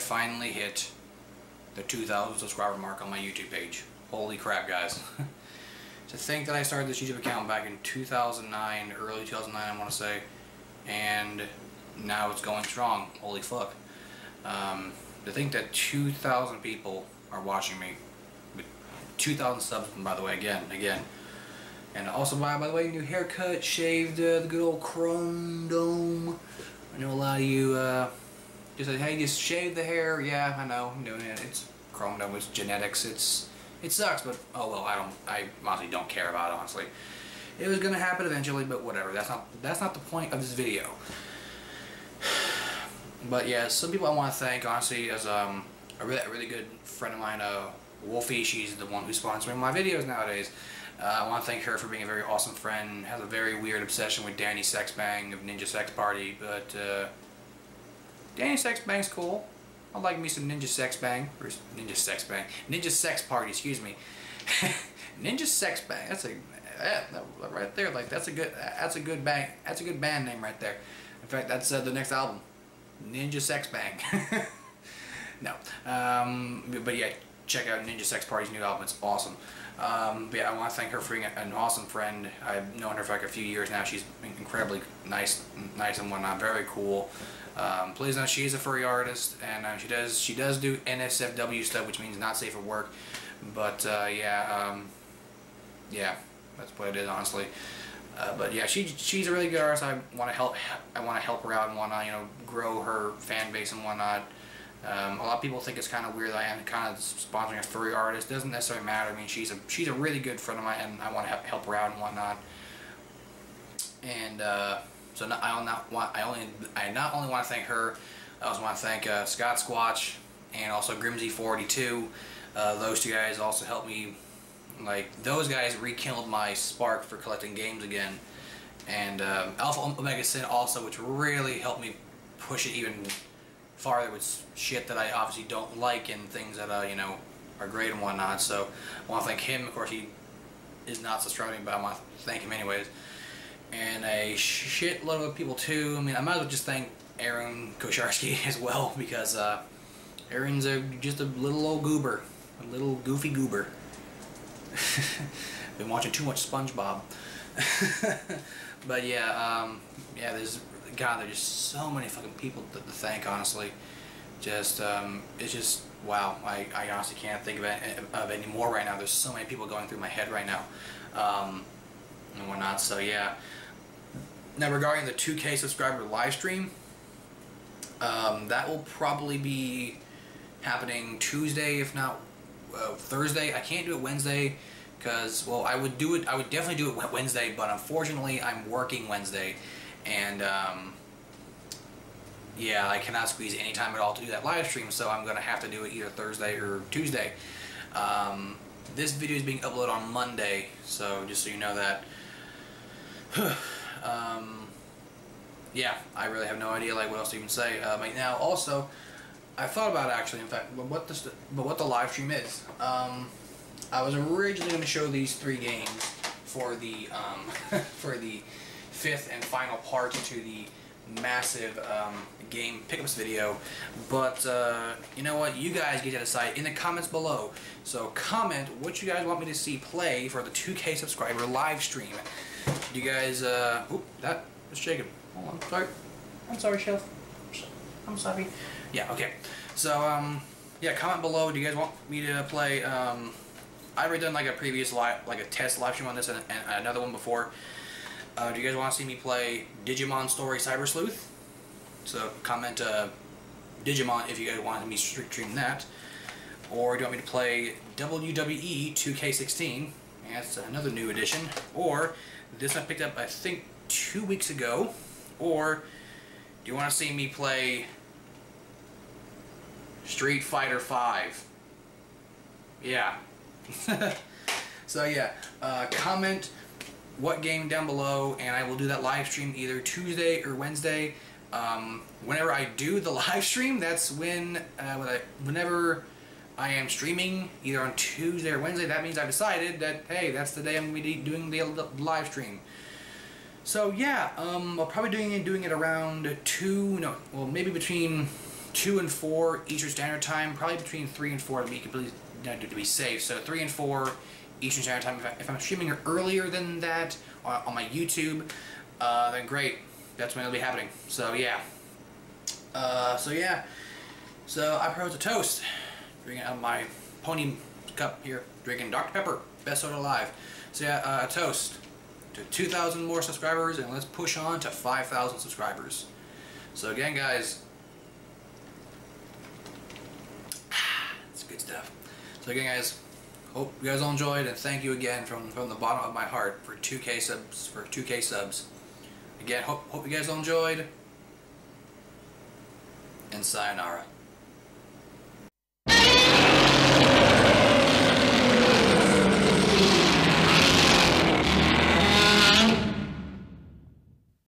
finally hit the 2,000 subscriber mark on my YouTube page. Holy crap, guys. To think that I started this YouTube account back in 2009, early 2009, I want to say, and now it's going strong. Holy fuck. To think that 2,000 people are watching me, 2,000 subs, by the way, again. And also, by the way, new haircut, shaved, the good old chrome dome. I know a lot of you just like, hey, just shave the hair. Yeah, I know, I'm doing it. It's chrome dome, it's genetics, it sucks, but oh well, I honestly don't care about it, honestly. It was gonna happen eventually, but whatever. That's not the point of this video. But yeah, some people I want to thank, honestly, as a really good friend of mine, Wolfie. She's the one who's sponsoring my videos nowadays. I want to thank her for being a very awesome friend. Has a very weird obsession with Danny Sexbang of Ninja Sex Party, but Danny Sexbang's cool. I like me some Ninja Sex Party, excuse me. Ninja Sex Bang. That's a right there. Like that's a good bang. That's a good band name right there. In fact, that's the next album. Ninja Sex Bang. No, but yeah, check out Ninja Sex Party's new album. It's awesome. But yeah, I want to thank her for being an awesome friend. I've known her for like a few years now. She's incredibly nice and whatnot. Very cool. Please know she is a furry artist, and she does do NSFW stuff, which means not safe for work. But yeah, that's what it is, honestly. But yeah, she's a really good artist. I want to help her out and whatnot. You know, grow her fan base and whatnot. A lot of people think it's kind of weird that I am kind of sponsoring a furry artist. Doesn't necessarily matter. I mean, she's a really good friend of mine, and I want to help her out and whatnot. And so I not only want to thank her. I also want to thank Scott Squatch and also Grimzy42. Those two guys also helped me. Like, those guys rekindled my spark for collecting games again. And Alpha Omega Sin also, which really helped me push it even farther with shit that I obviously don't like and things that, you know, are great and whatnot. So I want to thank him. Of course, he is not subscribing, but I want to thank him anyways. And a shitload of people, too. I mean, I might as well just thank Aaron Kosharsky as well, because Aaron's just a little old goober. A little goofy goober. Been watching too much SpongeBob. But yeah, yeah, there's just so many fucking people to thank, honestly. Just it's just wow. I honestly can't think of any more right now. There's so many people going through my head right now, and whatnot. So yeah. Now regarding the 2K subscriber live stream, that will probably be happening Tuesday, if not Thursday. I can't do it Wednesday because, well, I would definitely do it Wednesday, but unfortunately I'm working Wednesday, and yeah, I cannot squeeze any time at all to do that live stream, so I'm gonna have to do it either Thursday or Tuesday. This video is being uploaded on Monday, so just so you know that. Yeah, I really have no idea like what else to even say right now. Also, I thought about it, actually, in fact, but what the live stream is. I was originally going to show these three games for the for the fifth and final part to the massive game pickups video, but you know what? You guys get to decide in the comments below. So comment what you guys want me to see play for the 2K subscriber live stream. Do you guys? Oop, that was shaking. Hold on, sorry. I'm sorry, Shelf. I'm sorry. Yeah, okay. So, yeah, comment below. Do you guys want me to play, I've already done like a previous live, like a test live stream on this and another one before. Do you guys want to see me play Digimon Story Cyber Sleuth? So comment Digimon if you guys want me to stream that. Or do you want me to play WWE 2K16? That's another new edition. Or this I picked up, I think, 2 weeks ago. Or do you want to see me play Street Fighter V? Yeah. So yeah, comment what game down below, and I will do that live stream either Tuesday or Wednesday. Whenever I do the live stream, that's when whenever I am streaming, either on Tuesday or Wednesday, that means I've decided that, hey, that's the day I'm going to be doing the live stream. So yeah, I'll probably doing it around maybe between 2 and 4 Eastern Standard Time, probably between 3 and 4 to be completely, to be safe. So 3 and 4 Eastern Standard Time. If I'm streaming earlier than that on my YouTube, then great. That's when it'll be happening. So yeah. So I propose a toast. Drinking out of my pony cup here. Drinking Dr. Pepper, best soda alive. So yeah, a toast to 2,000 more subscribers, and let's push on to 5,000 subscribers. So again, guys, it's good stuff. So again, guys, hope you guys all enjoyed, and thank you again from the bottom of my heart for 2K subs. Again, hope you guys all enjoyed, and sayonara.